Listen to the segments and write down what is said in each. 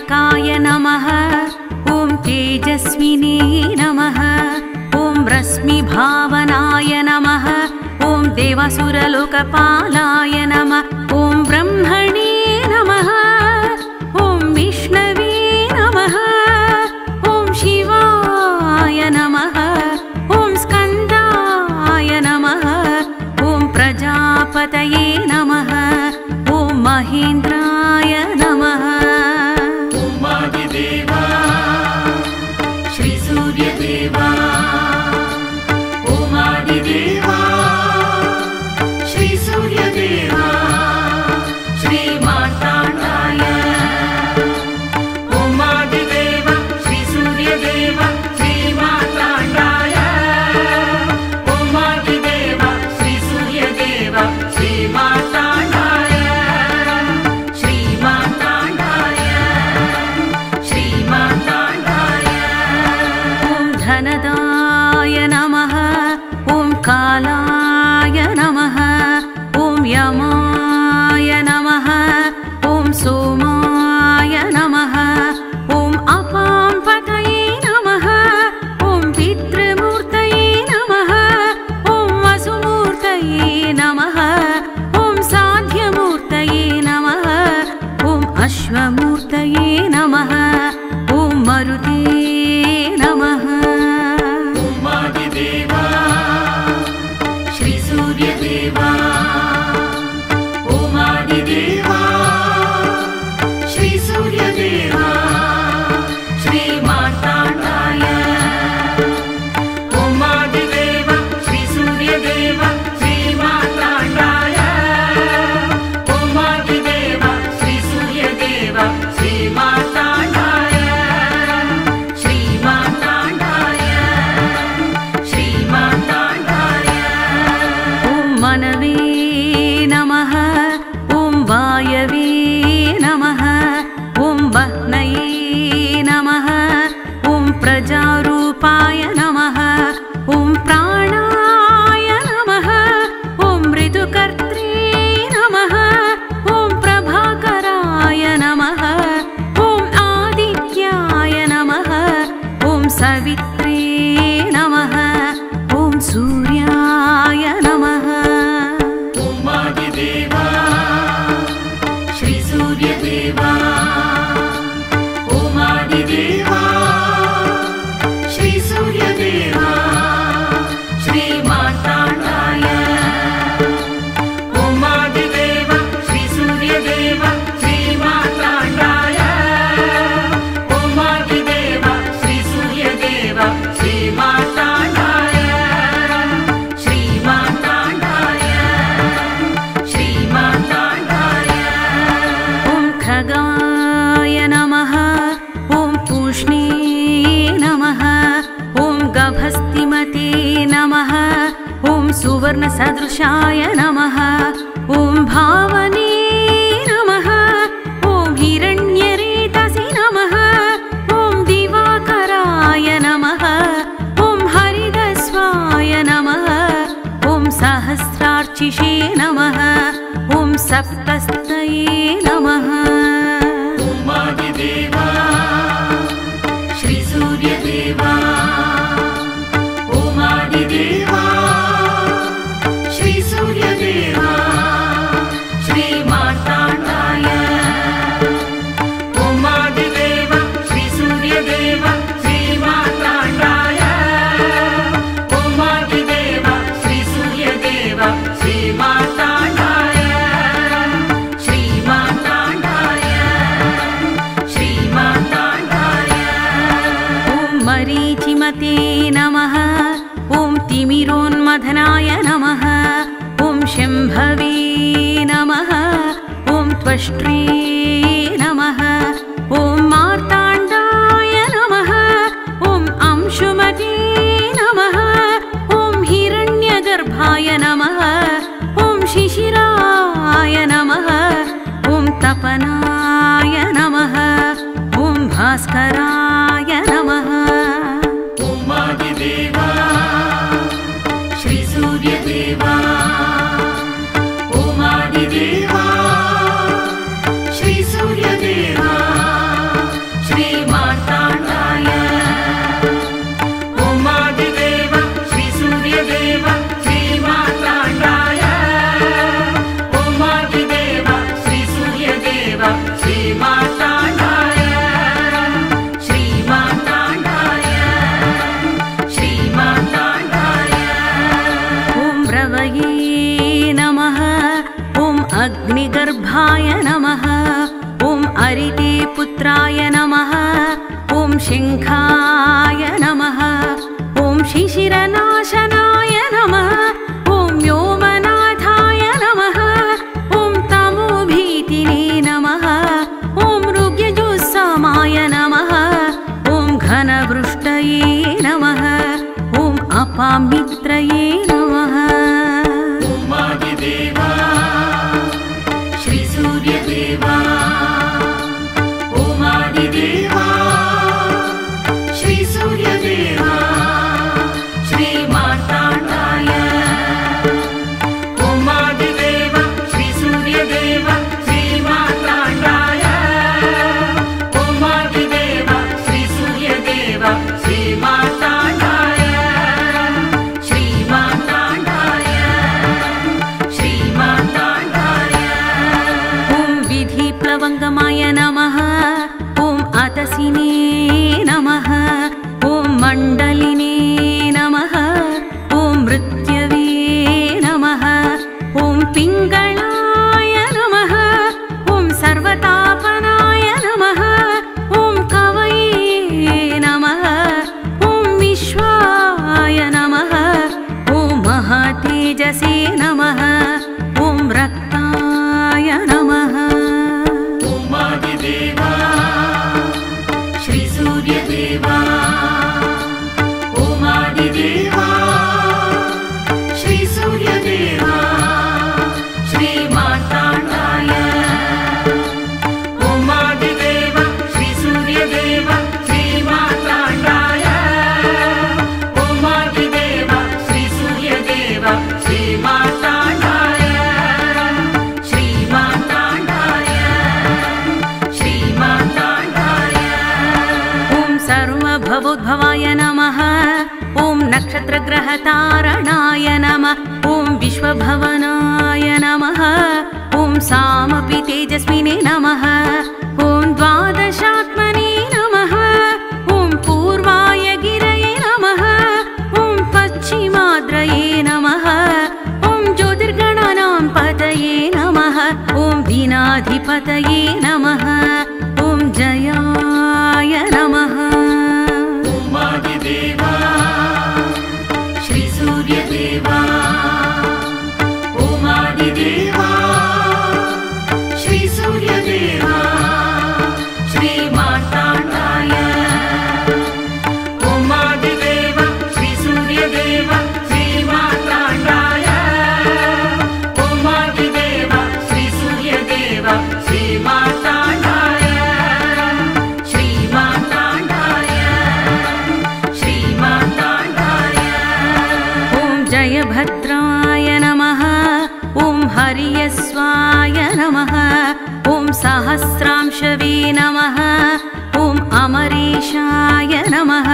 त्र्यंबकाय नमः। ओं तेजस्विने नमः। ओं रश्मिभावनाय नमः। ओं देवसुरलोकपालाय नमः। ओं ब्रह्मणे नमः। ओं विष्णवे नमः। ओं शिवाय नमः। ओं स्कंदाय नमः। ओं प्रजापतये नमः। ओं महेंद्राय नमः। सुवर्णसदृशाय नमः। ओं भावने नमः। ओं हिरण्यरेतसे नमः। ओं दिवाकराय नमः। ओं हरिदस्वाय नमः। ओं सहस्रार्चिषे नमः। ओं सप्तस्तये नमः। ओम आदिदेवा श्री सूर्यदेवा। ओम आदिदेवा नमः। ओं तिमिरोन्मथनाय नमः। ओं शंभवे नमः। ओं त्वष्ट्रे नमः। ओं मार्तांडाय नमः। ओं अंशुमते नमः। ओं हिरण्यगर्भाय नमः। ओं शिशिराय नमः। ओं तपनाय नमः। ओं भास्कराय नमः। Om Adi Deva, Shri Surya Deva। शिंखाय नमः, ओम शिशिरनाशनाय नमः, ओम व्योमनाथाय नमः, ओम तमोभीतिने नमः, ओम रुग्यजुस्समाय नमः, ओम घनवृष्टये नमः, ओम अपामित्रये नमः। ओम आदिदेवा श्री सूर्यदेवा, ओम आदिदेवा तारणाय नमः, ओम विश्वभवनाय नमः, ओम सामपि तेजस्विने नमः, ओम द्वादशात्मने नमः, ओम पूर्वाय गिरये नमः, ओम पश्चिमाद्रये नमः, ओम ज्योतिर्गणानां पतये नमः, ओम दीनाधिपतये नमः, ओम जयाय नमः। ओम आदिदेवा देवा, ओम आदिदेवा श्री सूर्यदेवा श्री मार्तांडाय, ओम आदिदेवा श्री सूर्यदेवा श्री मार्तांडाय, ओम आदिदेवा श्री सूर्यदेवा श्री मार्तांडाय, श्री मार्तांडाय श्री मार्तांडाय। भद्राय नमः, ओम हरियस्वाय नमः, ओम सहस्रांशवे नमः, ओम अमरीशाय नमः,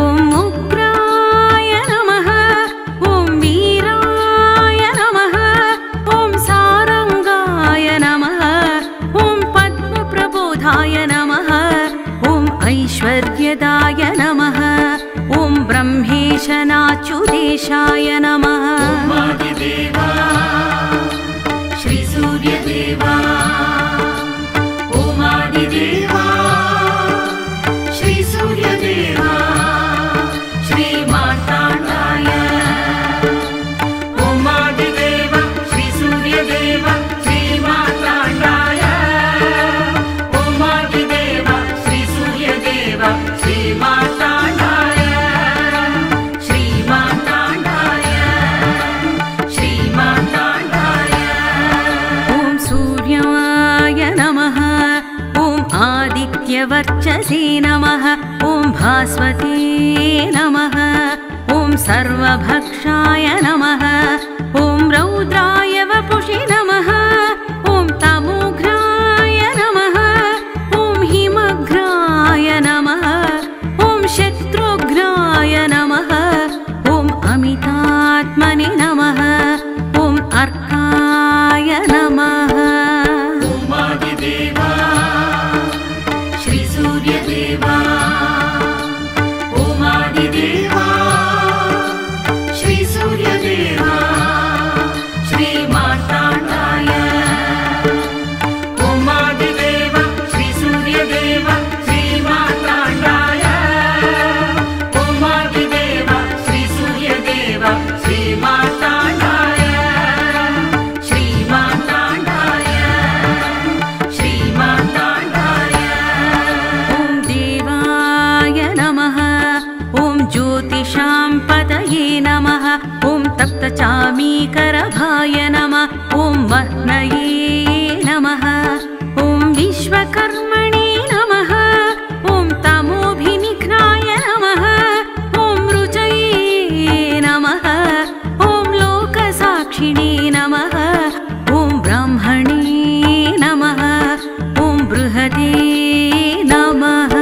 ओम उग्राय नमः, ओम वीराय नमः, ओम सारंगाय नमः, ओम पद्मप्रबोधाय नमः, ओम ऐश्वर्यदाय नमः, ओम ब्रह्मेशनाच्युदेशाय नमः। ओम आदिदेवा श्री सूर्यदेवा, ओम आदिदेवा श्री सूर्यदेवा श्री मार्तांडाय, ओम आदिदेवा श्री सूर्यदेवा श्री मार्तांडाय, ओम आदिदेवा श्री सूर्यदेवा श्री मार्तांडाय, वर्चसे नमः, ओम भास्वते नमः, ओम सर्वभक्षाय नमः, ओम रौद्राय वपुषे नमः, ओम तमोघ्राय नमः, ओम हिमघ्राय नमः, ओम शत्रुघ्राय नमः, ओम अमितात्मने नमः, ओम अर्काय नमः। ओम आदिदेवा देवा, ओम आदिदेवा श्री सूर्यदेवा श्री मार्तांड। शाम पतये नमः। ओम तप्तचामीकरभाय नमः। ओम महनये नमः। ओम विश्वकर्मणे नमः। ओम तमोभिनिघ्नाय नमः। ओम रुचये नमः। ओम लोकसाक्षिणे नमः। ओम ब्राह्मणे नमः। ओम बृहदे नमः।